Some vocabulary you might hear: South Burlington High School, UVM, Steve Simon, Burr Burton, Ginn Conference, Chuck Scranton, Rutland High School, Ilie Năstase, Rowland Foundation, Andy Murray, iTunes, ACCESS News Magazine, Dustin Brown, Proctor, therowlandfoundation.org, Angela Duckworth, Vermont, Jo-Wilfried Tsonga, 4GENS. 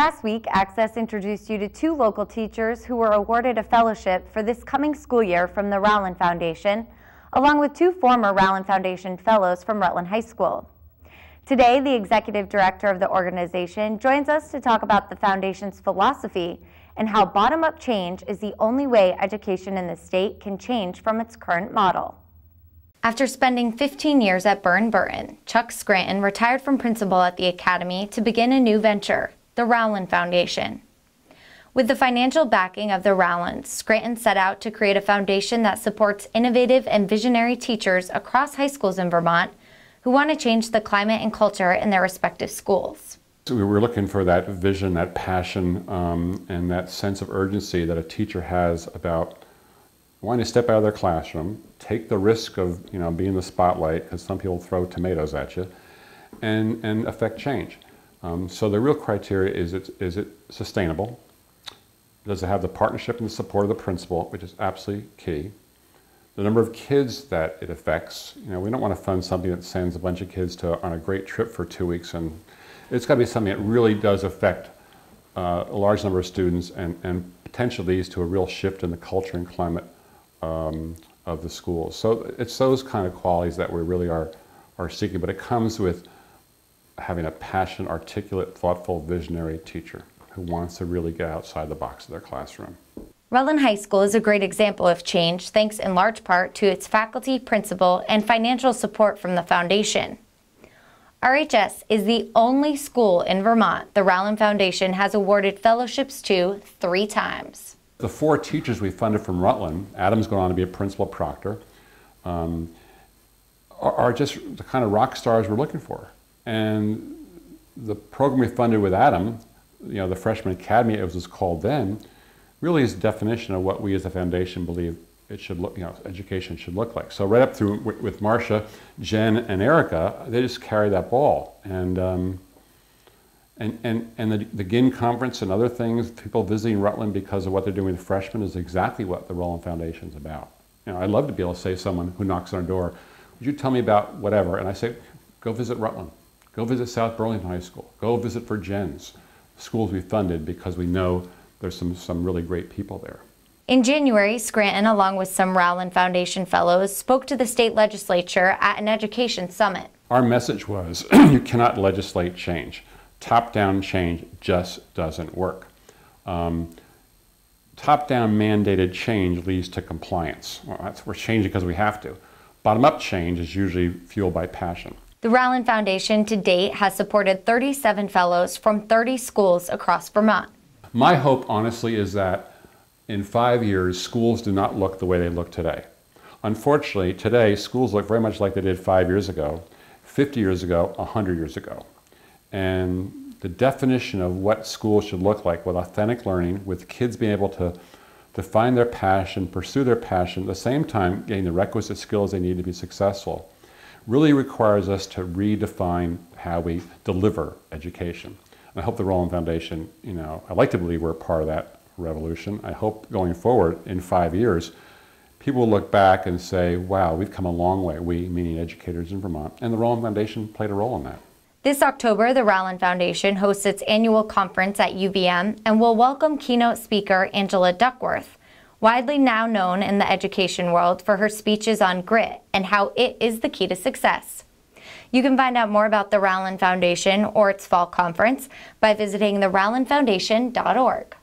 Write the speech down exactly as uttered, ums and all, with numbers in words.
Last week, Access introduced you to two local teachers who were awarded a fellowship for this coming school year from the Rowland Foundation, along with two former Rowland Foundation fellows from Rutland High School. Today, the executive director of the organization joins us to talk about the foundation's philosophy and how bottom-up change is the only way education in the state can change from its current model. After spending fifteen years at Burr Burton, Chuck Scranton retired from principal at the academy to begin a new venture, the Rowland Foundation. With the financial backing of the Rowlands, Scranton set out to create a foundation that supports innovative and visionary teachers across high schools in Vermont who want to change the climate and culture in their respective schools. So we were looking for that vision, that passion, um, and that sense of urgency that a teacher has about wanting to step out of their classroom, take the risk of you know being in the spotlight, because some people throw tomatoes at you, and, and affect change. Um, so the real criteria is, it, is it sustainable? Does it have the partnership and the support of the principal, which is absolutely key? The number of kids that it affects. You know, we don't want to fund something that sends a bunch of kids to on a great trip for two weeks, and it's got to be something that really does affect uh, a large number of students and, and potentially leads to a real shift in the culture and climate um, of the schools. So it's those kind of qualities that we really are, are seeking, but it comes with having a passionate, articulate, thoughtful, visionary teacher who wants to really get outside the box of their classroom. Rutland High School is a great example of change, thanks in large part to its faculty, principal, and financial support from the foundation. R H S is the only school in Vermont the Rowland Foundation has awarded fellowships to three times. The four teachers we funded from Rutland, Adam's going on to be a principal at Proctor, um, are, are just the kind of rock stars we're looking for. And the program we funded with Adam, you know, the Freshman Academy, as it was called then, really is the definition of what we as a foundation believe it should look, you know, education should look like. So right up through with Marcia, Jen, and Erica, they just carry that ball. And um, and and and the, the Ginn Conference and other things, people visiting Rutland because of what they're doing with freshmen, is exactly what the Rowland Foundation's about. You know, I'd love to be able to say to someone who knocks on our door, "Would you tell me about whatever?" And I say, "Go visit Rutland. Go visit South Burlington High School. Go visit four gens." Schools we funded because we know there's some, some really great people there. In January, Scranton, along with some Rowland Foundation fellows, spoke to the state legislature at an education summit. Our message was, you cannot legislate change. Top-down change just doesn't work. Um, Top-down mandated change leads to compliance. Well, that's, we're changing because we have to. Bottom-up change is usually fueled by passion. The Rowland Foundation to date has supported thirty-seven fellows from thirty schools across Vermont. My hope, honestly, is that in five years, schools do not look the way they look today. Unfortunately, today, schools look very much like they did five years ago, fifty years ago, one hundred years ago. And the definition of what schools should look like with authentic learning, with kids being able to, to find their passion, pursue their passion, at the same time getting the requisite skills they need to be successful, really requires us to redefine how we deliver education. I hope the Rowland Foundation, you know, I like to believe we're a part of that revolution. I hope going forward in five years, people will look back and say, wow, we've come a long way, we, meaning educators in Vermont, and the Rowland Foundation played a role in that. This October, the Rowland Foundation hosts its annual conference at U V M and will welcome keynote speaker Angela Duckworth, widely now known in the education world for her speeches on grit and how it is the key to success. You can find out more about the Rowland Foundation or its fall conference by visiting the rowland foundation dot org.